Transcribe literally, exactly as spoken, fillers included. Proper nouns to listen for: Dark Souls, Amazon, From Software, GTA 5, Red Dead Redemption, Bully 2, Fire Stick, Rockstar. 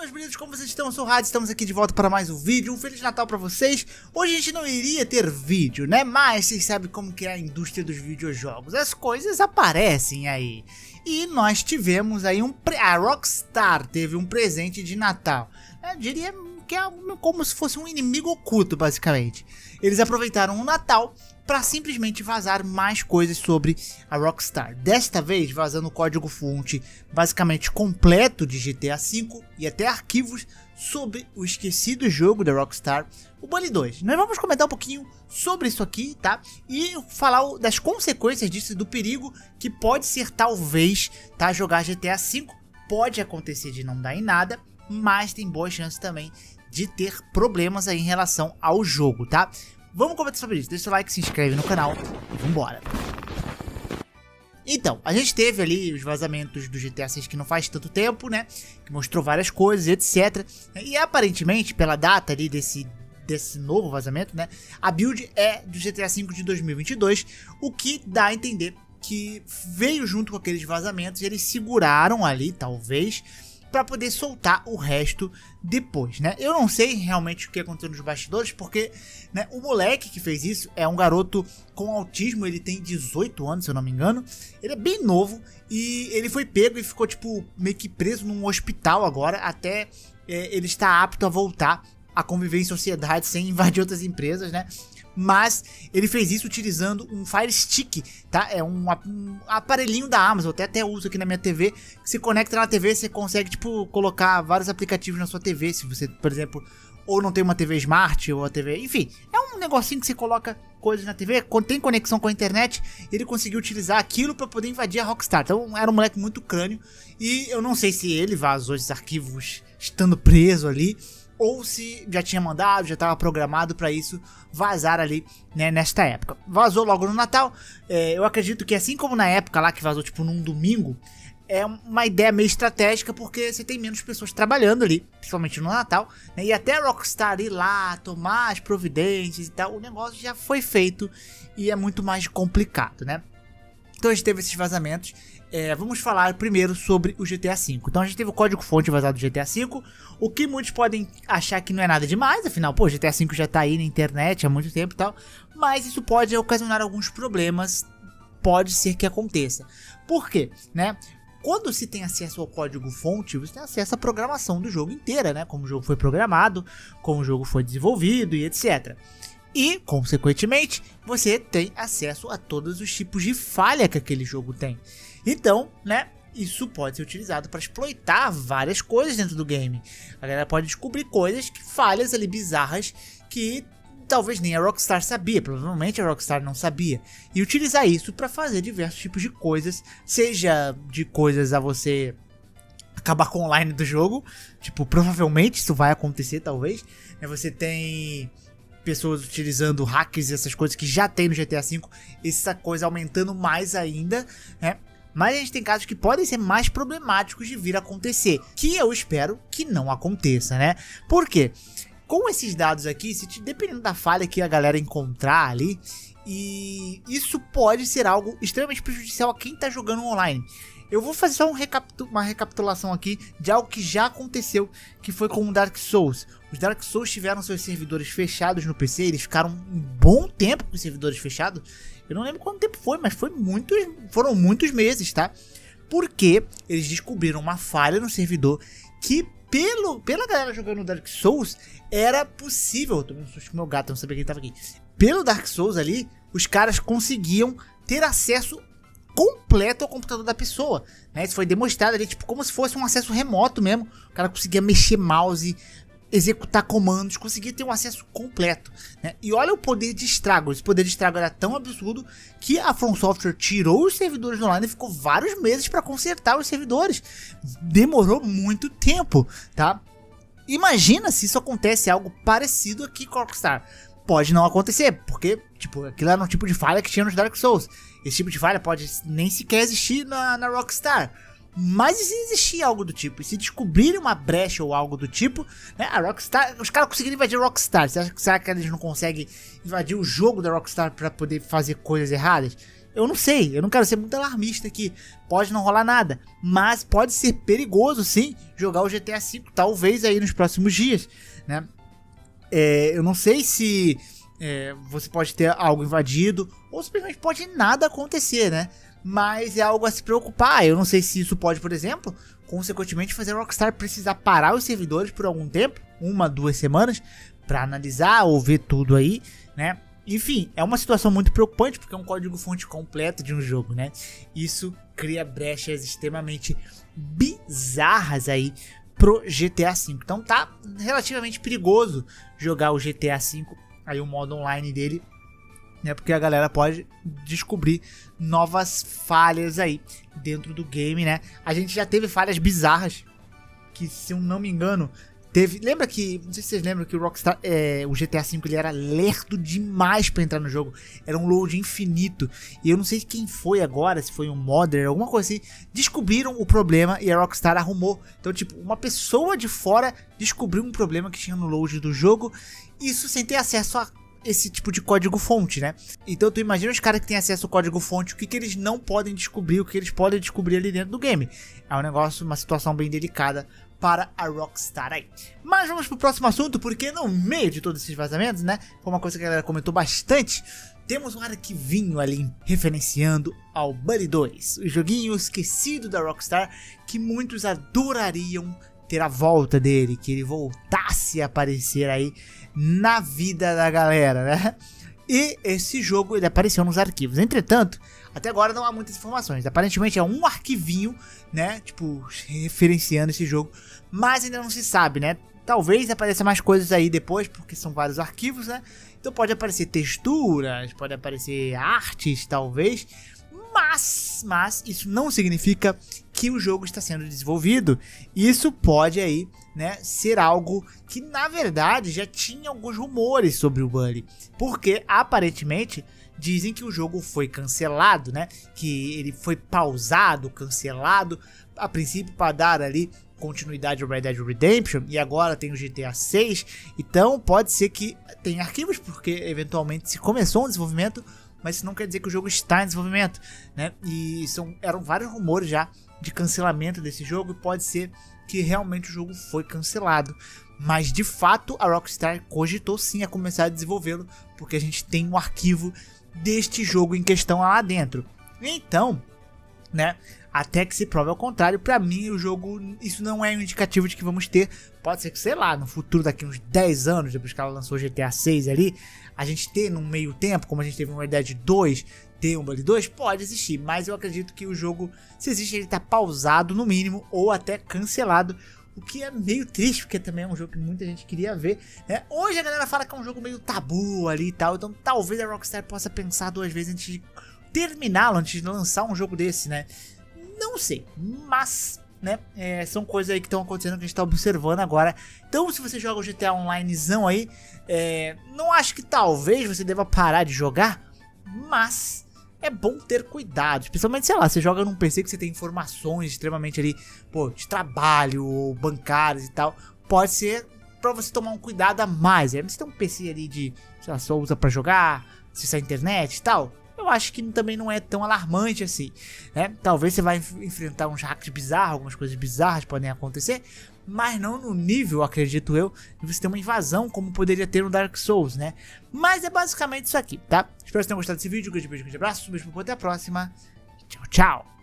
meus queridos, como vocês estão? Eu sou o Rad, estamos aqui de volta para mais um vídeo. Um Feliz Natal para vocês. Hoje a gente não iria ter vídeo, né? Mas vocês sabem como que é a indústria dos videojogos. As coisas aparecem aí. E nós tivemos aí um... Pre... A Rockstar teve um presente de Natal. Eu diria que é como se fosse um inimigo oculto, basicamente. Eles aproveitaram o Natal para simplesmente vazar mais coisas sobre a Rockstar. Desta vez vazando o código-fonte basicamente completo de G T A cinco e até arquivos sobre o esquecido jogo da Rockstar, o Bully dois. Nós vamos comentar um pouquinho sobre isso aqui, tá? E falar das consequências disso e do perigo que pode ser talvez, tá? Jogar G T A cinco pode acontecer de não dar em nada, mas tem boas chances também de ter problemas aí em relação ao jogo, tá? Vamos comentar sobre isso, deixa o like, se inscreve no canal e vambora. Então, a gente teve ali os vazamentos do G T A seis que não faz tanto tempo, né? Que mostrou várias coisas, etcétera. E aparentemente, pela data ali desse, desse novo vazamento, né? A build é do G T A cinco de dois mil e vinte e dois, o que dá a entender que veio junto com aqueles vazamentos e eles seguraram ali, talvez, para poder soltar o resto depois, né? Eu não sei realmente o que aconteceu nos bastidores, porque, né, o moleque que fez isso é um garoto com autismo, ele tem dezoito anos, se eu não me engano, ele é bem novo e ele foi pego e ficou, tipo, meio que preso num hospital agora, até é, ele estar apto a voltar a conviver em sociedade sem invadir outras empresas, né? Mas ele fez isso utilizando um Fire Stick, tá? É um, um aparelhinho da Amazon, eu até, até uso aqui na minha T V. Se conecta na T V, você consegue, tipo, colocar vários aplicativos na sua T V. Se você, por exemplo, ou não tem uma T V Smart, ou a T V... Enfim, é um negocinho que você coloca coisas na T V, tem conexão com a internet. Ele conseguiu utilizar aquilo pra poder invadir a Rockstar. Então era um moleque muito crânio. E eu não sei se ele vazou esses arquivos estando preso ali, ou se já tinha mandado, já estava programado para isso vazar ali, né, nesta época. Vazou logo no Natal, é, eu acredito que assim como na época lá que vazou tipo num domingo, é uma ideia meio estratégica porque você tem menos pessoas trabalhando ali, principalmente no Natal, né, e até a Rockstar ir lá tomar as providências e tal, o negócio já foi feito e é muito mais complicado, né? Então a gente teve esses vazamentos. É, vamos falar primeiro sobre o G T A cinco. Então a gente teve o código-fonte vazado do G T A cinco, o que muitos podem achar que não é nada demais, afinal, pô, o G T A cinco já tá aí na internet há muito tempo e tal, mas isso pode ocasionar alguns problemas, pode ser que aconteça. Por quê? Né? Quando se tem acesso ao código-fonte, você tem acesso à programação do jogo inteira, né? Como o jogo foi programado, como o jogo foi desenvolvido e etcétera. E, consequentemente, você tem acesso a todos os tipos de falha que aquele jogo tem. Então, né, isso pode ser utilizado para exploitar várias coisas dentro do game. A galera pode descobrir coisas, falhas ali bizarras que talvez nem a Rockstar sabia, provavelmente a Rockstar não sabia. E utilizar isso para fazer diversos tipos de coisas, seja de coisas a você acabar com o online do jogo, tipo, provavelmente isso vai acontecer, talvez. Você tem pessoas utilizando hacks e essas coisas que já tem no G T A cinco, essa coisa aumentando mais ainda, né? Mas a gente tem casos que podem ser mais problemáticos de vir a acontecer, que eu espero que não aconteça, né? Por quê? Com esses dados aqui, se te, dependendo da falha que a galera encontrar ali, e isso pode ser algo extremamente prejudicial a quem tá jogando online. Eu vou fazer só um recapitu- uma recapitulação aqui de algo que já aconteceu, que foi com o Dark Souls. Os Dark Souls tiveram seus servidores fechados no P C, eles ficaram um bom tempo com os servidores fechados. Eu não lembro quanto tempo foi, mas foi muitos, foram muitos meses, tá? Porque eles descobriram uma falha no servidor que, pelo, pela galera jogando Dark Souls, era possível... Eu tomei um susto com meu gato, eu não sabia que ele tava aqui. Pelo Dark Souls ali, os caras conseguiam ter acesso completo ao computador da pessoa, né? Isso foi demonstrado ali, tipo, como se fosse um acesso remoto mesmo. O cara conseguia mexer mouse, executar comandos, conseguia ter um acesso completo, né? E olha o poder de estrago. Esse poder de estrago era tão absurdo que a From Software tirou os servidores online e ficou vários meses para consertar os servidores. Demorou muito tempo, tá? Imagina se isso acontece algo parecido aqui com a Rockstar. Pode não acontecer, porque, tipo, aquilo era um tipo de falha que tinha nos Dark Souls. Esse tipo de falha pode nem sequer existir na, na Rockstar. Mas e se existir algo do tipo? E se descobrirem uma brecha ou algo do tipo, né? A Rockstar, os caras conseguiram invadir a Rockstar. Será, será que eles não conseguem invadir o jogo da Rockstar para poder fazer coisas erradas? Eu não sei, eu não quero ser muito alarmista aqui, pode não rolar nada, mas pode ser perigoso sim jogar o G T A cinco, talvez aí nos próximos dias, né? É, eu não sei se é, você pode ter algo invadido, ou simplesmente pode nada acontecer, né? Mas é algo a se preocupar. Eu não sei se isso pode, por exemplo, consequentemente fazer a Rockstar precisar parar os servidores por algum tempo, uma, duas semanas, para analisar ou ver tudo aí, né? Enfim, é uma situação muito preocupante, porque é um código-fonte completo de um jogo, né? Isso cria brechas extremamente bizarras aí pro G T A cinco. Então tá relativamente perigoso jogar o G T A cinco, aí o modo online dele, né? Porque a galera pode descobrir novas falhas aí dentro do game, né? A gente já teve falhas bizarras, que se eu não me engano... Teve, lembra que, não sei se vocês lembram que o Rockstar, é, o G T A cinco ele era lerdo demais pra entrar no jogo, era um load infinito, e eu não sei quem foi agora, se foi um modder, alguma coisa assim, descobriram o problema e a Rockstar arrumou. Então tipo, uma pessoa de fora descobriu um problema que tinha no load do jogo, isso sem ter acesso a esse tipo de código fonte, né? Então tu imagina os caras que têm acesso ao código fonte, o que que eles não podem descobrir, o que eles podem descobrir ali dentro do game. É um negócio, uma situação bem delicada para a Rockstar aí. Mas vamos pro próximo assunto, porque no meio de todos esses vazamentos, né, foi uma coisa que a galera comentou bastante, temos um arquivinho ali referenciando ao Bully dois, o joguinho esquecido da Rockstar, que muitos adorariam ter a volta dele, que ele voltasse a aparecer aí na vida da galera, né? E esse jogo ele apareceu nos arquivos, entretanto, até agora não há muitas informações, aparentemente é um arquivinho, né, tipo, referenciando esse jogo, mas ainda não se sabe, né, talvez apareça mais coisas aí depois, porque são vários arquivos, né, então pode aparecer texturas, pode aparecer artes, talvez, mas, mas, isso não significa que o jogo está sendo desenvolvido, isso pode aí, né, ser algo que na verdade já tinha alguns rumores sobre o Bully, porque aparentemente dizem que o jogo foi cancelado, né, que ele foi pausado, cancelado, a princípio para dar ali continuidade ao Red Dead Redemption, e agora tem o G T A seis, então pode ser que tenha arquivos, porque eventualmente se começou um desenvolvimento, mas isso não quer dizer que o jogo está em desenvolvimento, né? E são, eram vários rumores já de cancelamento desse jogo, e pode ser que realmente o jogo foi cancelado. Mas de fato a Rockstar cogitou sim a começar a desenvolvê-lo, porque a gente tem um arquivo deste jogo em questão lá dentro. Então, né, até que se prove ao contrário, pra mim o jogo, isso não é um indicativo de que vamos ter. Pode ser que, sei lá, no futuro, daqui uns dez anos, depois que ela lançou o G T A seis ali, a gente ter num meio tempo, como a gente teve um Red Dead dois, ter um Bully dois, pode existir, mas eu acredito que o jogo, se existe, ele tá pausado no mínimo, ou até cancelado, o que é meio triste, porque também é um jogo que muita gente queria ver, né? Hoje a galera fala que é um jogo meio tabu ali e tal, então talvez a Rockstar possa pensar duas vezes antes de terminá-lo, antes de lançar um jogo desse, né? Não sei, mas, né, é, são coisas aí que estão acontecendo, que a gente está observando agora. Então, se você joga o G T A Onlinezão aí, é, não acho que talvez você deva parar de jogar, mas é bom ter cuidado, especialmente, sei lá, você joga num P C que você tem informações extremamente ali, pô, de trabalho, ou bancárias e tal, pode ser para você tomar um cuidado a mais. Aí você tem um P C ali de, sei lá, só usa para jogar, se sai internet e tal, eu acho que também não é tão alarmante assim, né? Talvez você vai enfrentar uns hacks bizarros, algumas coisas bizarras podem acontecer, mas não no nível, acredito eu, de você ter uma invasão como poderia ter no Dark Souls, né? Mas é basicamente isso aqui, tá? Espero que vocês tenham gostado desse vídeo, um grande beijo, um grande abraço, um beijo, até a próxima, tchau, tchau!